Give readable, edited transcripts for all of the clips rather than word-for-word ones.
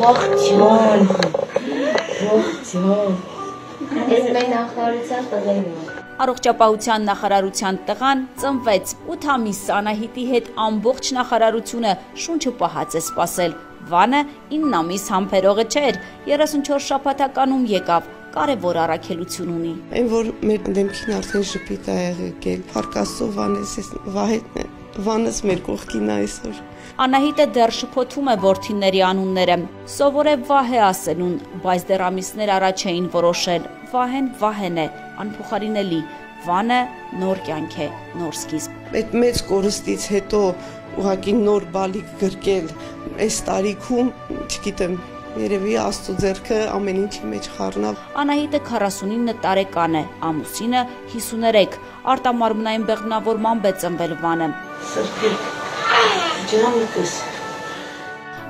Portion. Portion. Ես մենախորության տղեն եմ։ Առողջապահության նախարարության տղան ծնվեց 8 ամիս Անահիտի հետ ամբողջ նախարարությունը շունչը պահած է սպասել։ Վանը 9 ամիս համբերողը չէր, 34 շաբաթականում եկավ, կարևոր առաքելություն ունի։ Այն որ մեր դեմքին արդեն շփիտ է եղել, հարկասով անես ես վահեթն է, վանս մեր կողքին այսօր։ Անահիտը դեռ շփոթում է որդիների անունները։ Սովոր է Վահե ասելուն, բայց դեռ ամիսներ առաջ էին որոշել։ Վահեն Վահեն է, անփոխարինելի, Վանը նոր կյանք է, նոր սկիզբ։ Այդ մեծ կորստից հետո ուղղակի նոր բալիկ գրկել այս տարիքում, չգիտեմ, երևի Աստծո ձեռքը ամեն ինչի մեջ խառնա։ Անահիտը 49 տարեկան է, ամուսինը 53, արտամարմնային բեղմնավորմամբ է ծնվել Վանը։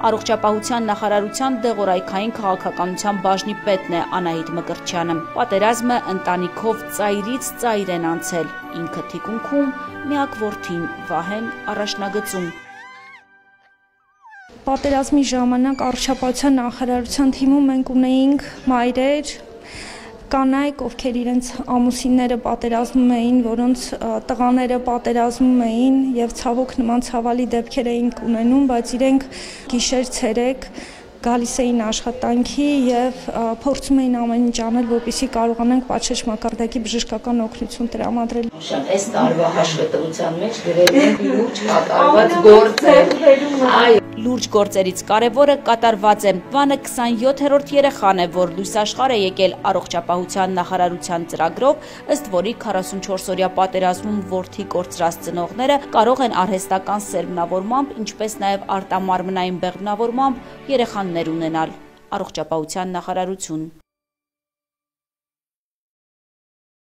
Առողջապահության նախարարության դեղորայքային քաղաքականության բաժնի պետն է Անահիտ Մկրտչյանը։ Պատերազմը ընտանիքով ծայրից ծայր են անցել, ինքը թիկունքում, միակ որդին Վահեն առաջնագծում։ Պատերազմի ժամանակ առողջապահության նախարարության թիմում մենք ունեինք մայրեր, կանայք, ովքեր իրենց ամուսինները պատերազմում էին, որոնց տղաները պատերազմում էին եւ ցավոք նման ցավալի դեպքեր էին ունենում, բայց իրենք գիշեր ցերեկ գալիս էին աշխատանքի եւ փորձում էին ամեն ինչ անել, որպեսզի կարողանան պատշաճ մակարդակի բժշկական օգնություն տրամադրել։ Այս տարվա աշխատության մեջ գրել են լուրջ կատարված գործեր։ Այո, լուրջ գործերից կարևորը կատարված է։ Վանը 27-րդ երեխան է, որ լույսաշխարհ է եկել առողջապահության նախարարության ծրագրով, ըստ որի 44-օրյա պատերազմում որդի կորցրած ծնողները կարող են արհեստական սերմնավորմամբ, ինչպես նաեւ արտամարմնային բեղմնավորմամբ երեխաներ ունենալ։ Առողջապահության նախարարություն